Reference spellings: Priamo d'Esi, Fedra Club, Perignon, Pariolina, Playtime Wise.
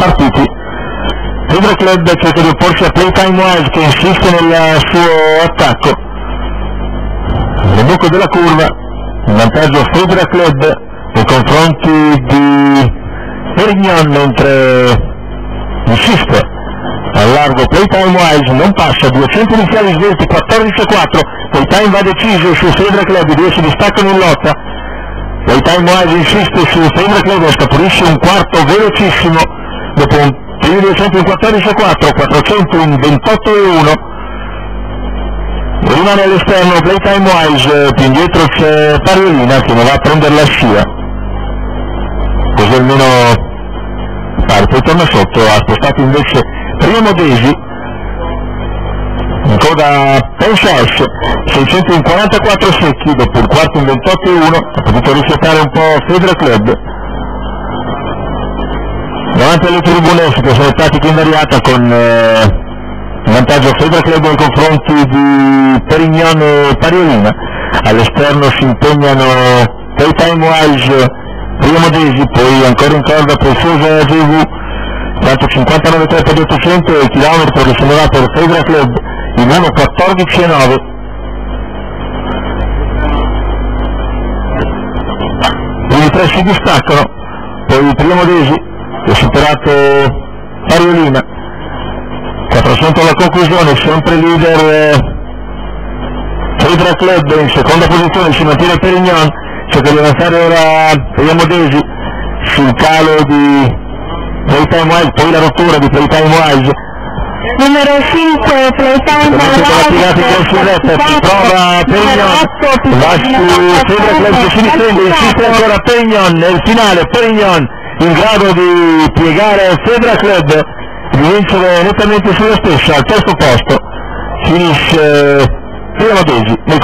partiti. Fedra Club cerca di opporsi a Playtime Wise che insiste nel suo attacco. Nel buco della curva, in vantaggio Fedra Club nei confronti di Perignon, mentre insiste al largo Playtime Wise, non passa, 200 iniziali svelti, 14-4, Playtime va deciso su Fedra Club, i due si distaccano in lotta. Playtime Wise insiste su Fedra Club e scapulisce un quarto velocissimo dopo un più di 214-4, 428-1. Rimane all'esterno Playtime Wise, più indietro c'è Pariolina che non va a prendere la scia, così almeno pare. Poi torna sotto, ha spostato invece Priamo d'Esi in coda pensa S, 644 secchi dopo il quarto in 28-1, ha potuto rifiatare un po' Fedra Club. Davanti alle tribune si sono tattiche in variata con vantaggio Fedra Club nei confronti di Perignon e Pariolina. All'esterno si impegnano Playtime Wise, Priamo d'Esi, poi ancora in corda preziosa GV, tanto 59 3 di 800 e il chilometro risolvato per Fedra Club in mano 14-9. I tre si distaccano, poi Priamo d'Esi è superato Pariolina, 400 alla conclusione, sempre leader Fedra Club. In seconda posizione si mantiene Perignon, cerca di avanzare ora Priamo d'Esi sul calo di Playtime Wise, poi la rottura di Playtime Wise. Numero 5 Playtime Wise prova Perignon, va su Fedra Club che si difende, insiste ancora Perignon. Nel finale Perignon in grado di piegare Fedra Club, di vincere nettamente sulla stessa. Al terzo posto finisce Priamo d'Esi.